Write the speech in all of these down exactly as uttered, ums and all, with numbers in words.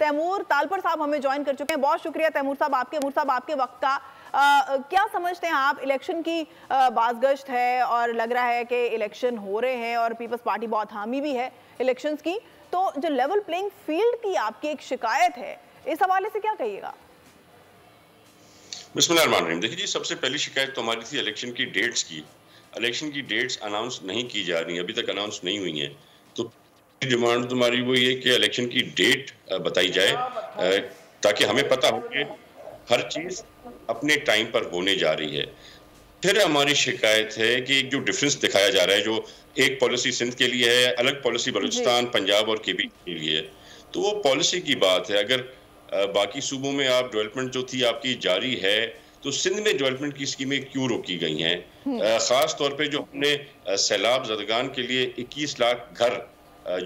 तैमुर तालपुर साहब हमें ज्वाइन कर चुके हैं, बहुत शुक्रिया तैमूर साहब आपके। तैमूर साहब आपके वक्त का आ, क्या समझते हैं आप, इलेक्शन की बाजगश्त है और लग रहा है कि इलेक्शन हो रहे हैं और पीपल्स पार्टी बहुत हामी भी है इलेक्शंस की, तो जो लेवल प्लेइंग फील्ड की आपकी एक शिकायत है, इस हवाले से क्या कहिएगा? बिस्मिल्लाहिर्रहमानिर्रहीम। देखिए जी, सबसे पहली शिकायत तो हमारी थी इलेक्शन की डेट्स की। इलेक्शन की डेट्स अनाउंस नहीं की जा रही, अभी तक अनाउंस नहीं हुई हैं, तो डिमांड तुम्हारी वो ये कि इलेक्शन की डेट बताई जाए ताकि हमें पता हो कि हर चीज़ अपने टाइम पर होने जा रही है। फिर हमारी शिकायत है कि जो डिफरेंस दिखाया जा रहा है, जो एक पॉलिसी सिंध के लिए है, अलग पॉलिसी बलूचिस्तान, पंजाब और के बी के लिए है, तो वो पॉलिसी की बात है। अगर बाकी सूबों में आप डेवलपमेंट जो थी आपकी जारी है, तो सिंध में डेवलपमेंट की स्कीमें क्यों रोकी गई हैं? ख़ास तौर पे जो हमने सैलाब जदगान के लिए इक्कीस लाख घर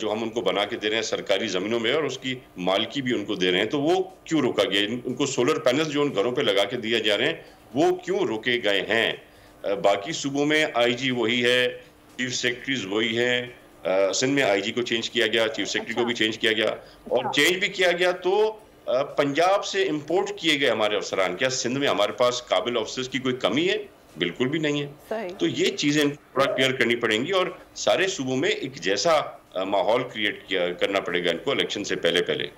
जो हम उनको बना के दे रहे हैं सरकारी ज़मीनों में, और उसकी मालकी भी उनको दे रहे हैं, तो वो क्यों रोका गया? उनको सोलर पैनल जो उन घरों पे लगा के दिए जा रहे हैं, वो क्यों रोके गए हैं? बाकी सूबों में आई जी वही है, चीफ सेक्रेटरीज वही हैं। सिंध में आई जी को चेंज किया गया, चीफ सेक्रेटरी को भी चेंज किया गया, और चेंज भी किया गया तो पंजाब से इंपोर्ट किए गए हमारे अफसरान। क्या सिंध में हमारे पास काबिल अफसर की कोई कमी है? बिल्कुल भी नहीं है। तो ये चीजें थोड़ा क्लियर करनी पड़ेंगी और सारे सूबों में एक जैसा माहौल क्रिएट करना पड़ेगा इनको इलेक्शन से पहले पहले।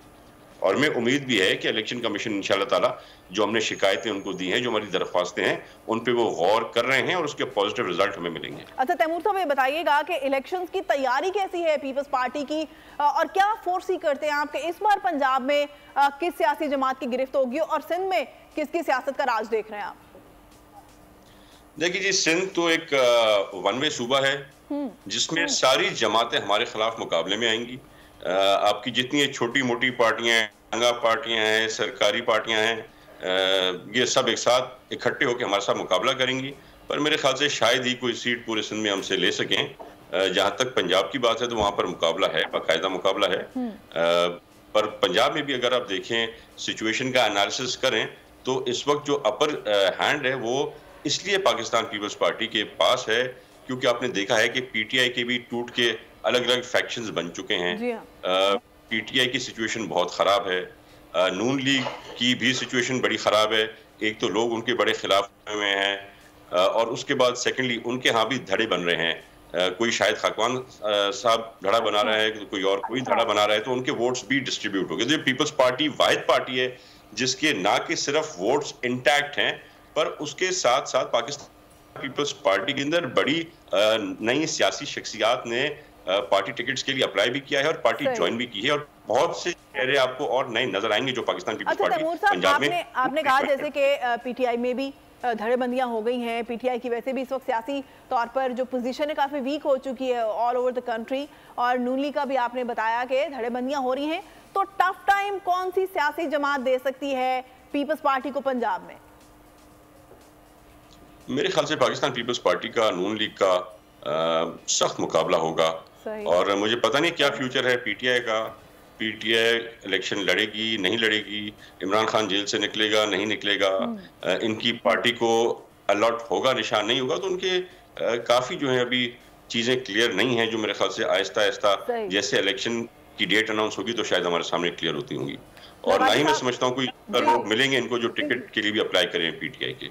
और मैं उम्मीद भी है कि इलेक्शन कमीशन इंशाल्लाह ताला जो हमने शिकायतें उनको दी हैं, जो हमारी दरख्वास्तें हैं, उन पे वो गौर कर रहे हैं और उसके पॉजिटिव रिजल्ट हमें मिलेंगे। अच्छा तैमूर साहब, ये बताइएगा कि इलेक्शंस की तैयारी कैसी है पीपल्स पार्टी की, और क्या फोर्सी करते हैं आप कि इस बार पंजाब में किस सियासी जमात की गिरफ्त होगी और सिंध में किसकी सियासत का राज देख रहे हैं आप? देखिए जी, सिंध तो एक वन वे सूबा है जिसमें सारी जमातें हमारे खिलाफ मुकाबले में आएंगी। आपकी जितनी छोटी मोटी पार्टियां हैं, पार्टियां हैं, सरकारी पार्टियां हैं, ये सब एक साथ इकट्ठे होकर हमारे साथ मुकाबला करेंगी। पर मेरे ख्याल से शायद ही कोई सीट पूरे सिंध में हमसे ले सकें। जहाँ तक पंजाब की बात है तो वहाँ पर मुकाबला है, बाकायदा मुकाबला है। पर पंजाब में भी अगर आप देखें, सिचुएशन का एनालिसिस करें तो इस वक्त जो अपर हैंड है वो इसलिए पाकिस्तान पीपल्स पार्टी के पास है क्योंकि आपने देखा है कि पीटीआई के भी टूट के अलग अलग फैक्शंस बन चुके हैं। पीटीआई की सिचुएशन बहुत ख़राब है, आ, नून लीग की भी सिचुएशन बड़ी ख़राब है। एक तो लोग उनके बड़े खिलाफ हुए हैं, आ, और उसके बाद सेकेंडली उनके यहाँ भी धड़े बन रहे हैं। आ, कोई शायद खाकवान साहब धड़ा बना रहा है, कोई और कोई धड़ा बना रहा है, तो उनके वोट्स भी डिस्ट्रीब्यूट हो गए। तो पीपल्स पार्टी वाहिद पार्टी है जिसके ना कि सिर्फ वोट्स इंटैक्ट हैं, पर उसके साथ साथ पाकिस्तान पीपल्स पार्टी के अंदर बड़ी नई सियासी शख्सियात ने पार्टी टिकट्स के लिए अप्लाई भी किया है और पार्टी ज्वाइन भी की है, और बहुत से चेहरे आपको और नए नजर आएंगे जो पाकिस्तान पीपल्स पार्टी पंजाब में। आपने, आपने कहा जैसे कि पीटीआई में भी धड़ेबंदियां हो गई हैं, पीटीआई की वैसे भी इस वक्त सियासी तौर पर जो पोजीशन है काफी वीक हो चुकी है ऑल ओवर द कंट्री, और नून लीग का भी आपने बताया कि धड़ेबंदियां हो रही हैं, तो टफ टाइम कौन सी सियासी जमात दे सकती है पीपल्स पार्टी को पंजाब में? मेरे ख्याल से पाकिस्तान पीपल्स पार्टी का नून लीग का सख्त मुकाबला होगा, और मुझे पता नहीं क्या फ्यूचर है पीटीआई का। पीटीआई इलेक्शन लड़ेगी नहीं लड़ेगी, इमरान खान जेल से निकलेगा नहीं निकलेगा, इनकी पार्टी को अलॉट होगा निशान नहीं होगा, तो उनके काफ़ी जो है अभी चीज़ें क्लियर नहीं हैं, जो मेरे ख्याल से आहिस्ता आहिस्ता जैसे इलेक्शन की डेट अनाउंस होगी तो शायद हमारे सामने क्लियर होती होंगी। और ना ही मैं समझता हूँ कोई लोग मिलेंगे इनको जो टिकट के लिए भी अप्लाई करें पीटीआई के।